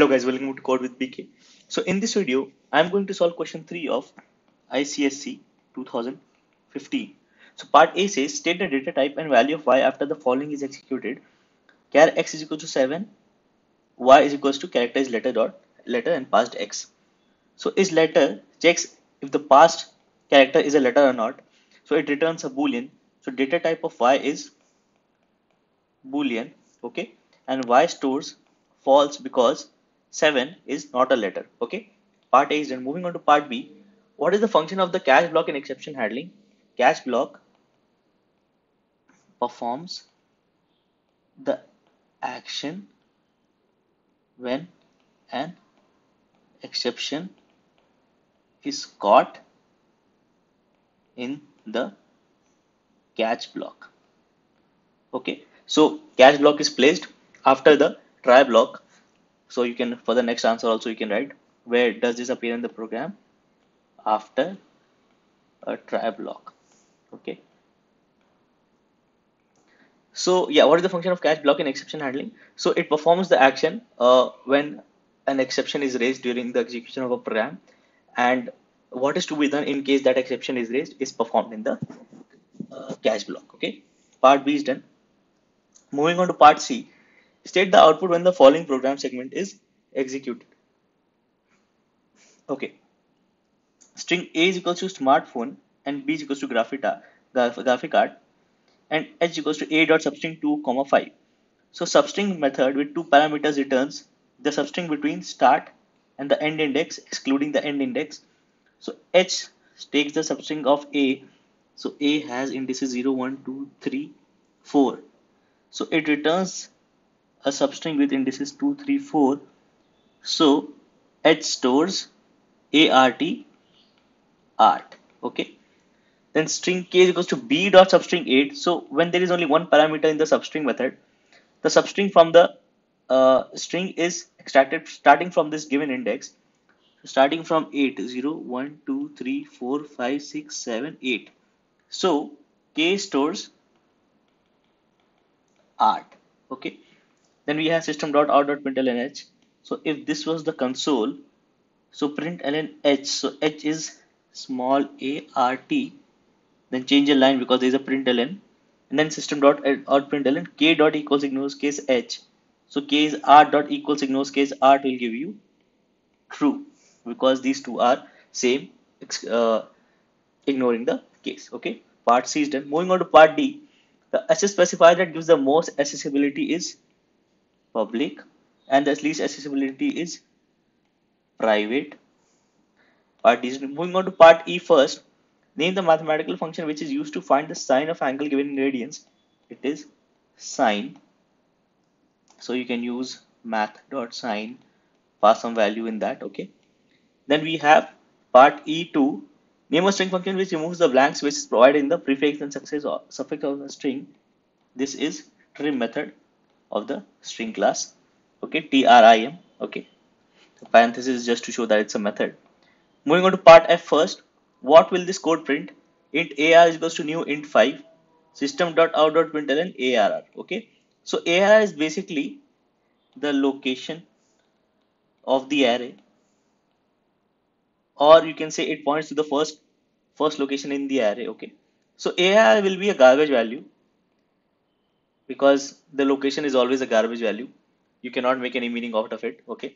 Hello guys, welcome to Code with BK. So in this video, I'm going to solve question 3 of ICSC 2015. So part A says state the data type and value of y after the following is executed. Char x is equal to 7, y is equals to characterize letter dot letter and passed x. So is letter checks if the passed character is a letter or not. So it returns a boolean. So data type of y is boolean, okay, and y stores false because 7 is not a letter. Okay, part A is done. Moving on to part B. What is the function of the catch block in exception handling? Catch block performs the action when an exception is caught in the catch block. Okay, so catch block is placed after the try block. So you can, for the next answer also you can write, where does this appear in the program? After a try block. Okay. So yeah, what is the function of catch block in exception handling? So it performs the action when an exception is raised during the execution of a program, and what is to be done in case that exception is raised is performed in the catch block. Okay. Part B is done. Moving on to part C. State the output when the following program segment is executed. Okay. String A is equals to smartphone and B is equals to graphic card and H equals to A dot substring 2, 5. So substring method with 2 parameters returns the substring between start and the end index, excluding the end index. So H takes the substring of A. So A has indices 0, 1, 2, 3, 4. So it returns a substring with indices 2, 3, 4. So H stores ART, art. Okay. Then string K is equals to B dot substring 8. So when there is only one parameter in the substring method, the substring from the string is extracted starting from this given index. So starting from 8, 0, 1, 2, 3, 4, 5, 6, 7, 8. So K stores art. Okay. Then we have system.out.println h. So if this was the console, so println h. So h is small a r t. Then change a line because there is a println, and then system.out.println k dot equals ignores case h. So k is r dot equals ignores case art will give you true because these two are same, ignoring the case. Okay, part C is done. Moving on to part D. The SS specifier that gives the most accessibility is public and the least accessibility is private. Part D. Moving on to part E first. Name the mathematical function which is used to find the sine of angle given in radians. It is sine. So you can use math.sine, pass some value in that. Okay. Then we have part E2. Name a string function which removes the blanks which is provided in the prefix and suffix of the string. This is trim method of the string class. Okay, trim. Okay, the parenthesis is just to show that it's a method. Moving on to part F first. What will this code print? Int arr is equals to new int 5. System.out.println arr. Okay, so arr is basically the location of the array, or you can say it points to the first location in the array. Okay, so arr will be a garbage value, because the location is always a garbage value. You cannot make any meaning out of it. Okay.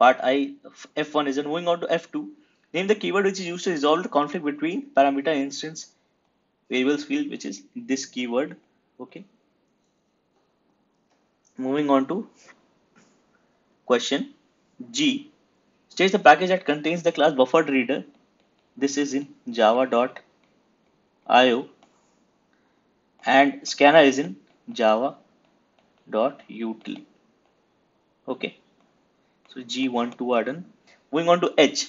Part I, F1 is moving on to F2. Name the keyword which is used to resolve the conflict between parameter and instance variables field, which is this keyword. Okay. Moving on to question G. State the package that contains the class buffered reader. This is in java.io and scanner is in java.util. Okay, so G1, 2 are done. Moving on to H.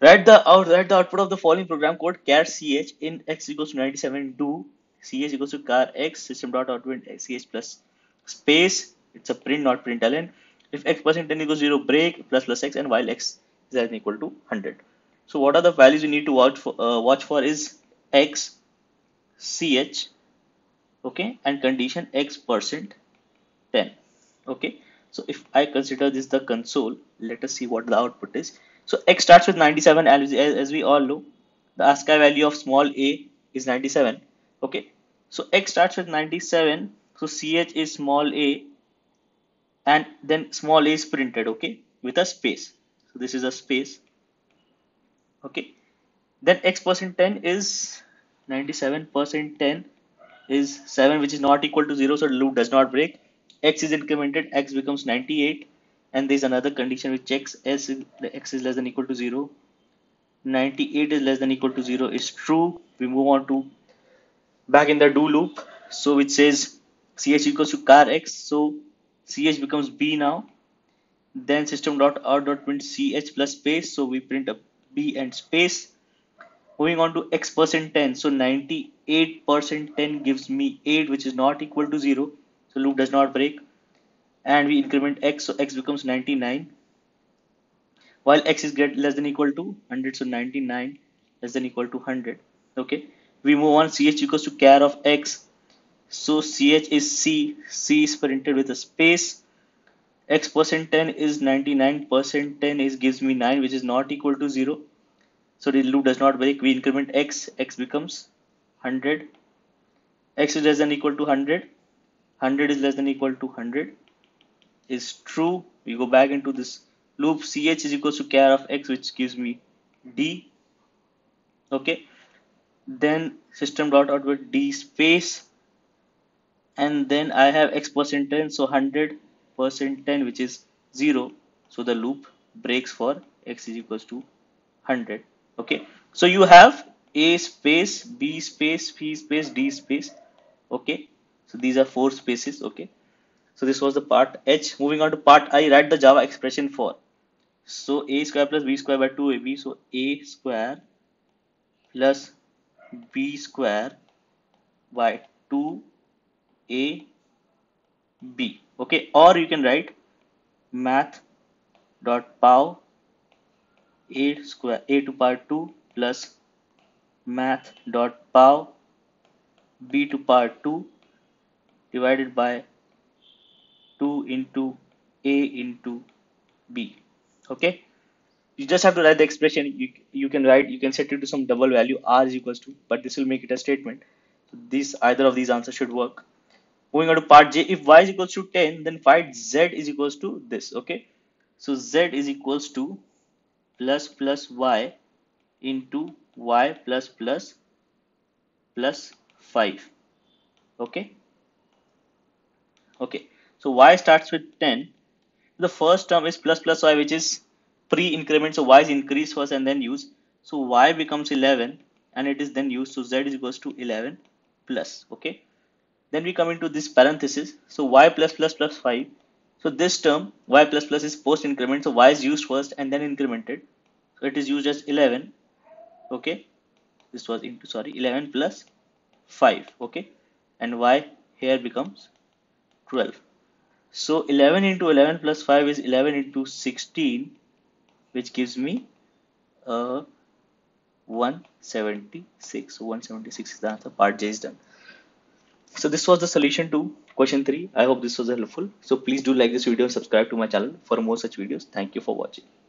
Write the output of the following program code char ch in x equals to 97 do ch equals to char x system.out.print ch plus space, it's a print not println, if x% 10 equals 0 break ++ x and while x is less than equal to 100. So what are the values you need to watch for is x, ch, okay, and condition x% 10. Okay, So if I consider this the console, let us see what the output is. So X starts with 97 as we all know. The ASCII value of small a is 97. Okay. So X starts with 97. So CH is small a and then small a is printed, okay, with a space. So this is a space. Okay. Then X%10 is 97%10 is 7, which is not equal to 0. So the loop does not break. X is incremented, X becomes 98, and there is another condition which checks X is less than equal to 0. 98 is less than equal to 0 is true. We move on to back in the do loop, so which says ch equals to char x. So ch becomes b now. Then system.out.print ch plus space. So we print a b and space. Moving on to X%10. So 98%10 gives me 8, which is not equal to 0. So loop does not break, and we increment X, so X becomes 99, while X is greater less than equal to 100, so 99 less than equal to 100. Okay, we move on. CH equals to char of X, so CH is C, C is printed with a space. X%10 is 99%10 is gives me 9, which is not equal to 0, so the loop does not break. We increment X, X becomes 100, X is less than equal to 100. 100 is less than equal to 100 is true. We go back into this loop. CH is equals to char of X, which gives me D. Okay. Then system dot out with D space. And then I have X%10. So 100%10, which is 0. So the loop breaks for X is equals to 100. Okay. So you have A space, B space, P space, D space. Okay. So these are 4 spaces. Okay. So this was the part H. Moving on to part I, write the Java expression for. So a square plus b square by 2ab. So a square plus b square by 2ab. Okay. Or you can write math.pow a square a to power 2 plus math.pow b to power 2 divided by 2 into a into b. Okay, you just have to write the expression. You can write, you can set it to some double value, r is equals to, but this will make it a statement. So this, either of these answers should work. Moving on to part j, if y is equals to 10, then find z is equals to this. Okay, so z is equals to plus plus y into y plus plus plus 5. Okay. Okay, so y starts with 10. The first term is plus plus y, which is pre-increment. So y is increased first and then used. So y becomes 11 and it is then used. So z is equals to 11 plus. Okay, then we come into this parenthesis. So y plus plus plus 5. So this term y plus plus is post-increment. So y is used first and then incremented. So it is used as 11. Okay, this was into, sorry, 11 plus 5. Okay, and y here becomes 12. So 11 into 11 plus 5 is 11 into 16, which gives me 176. So 176 is the answer. Part J is done. So this was the solution to question 3. I hope this was helpful. So please do like this video and subscribe to my channel for more such videos. Thank you for watching.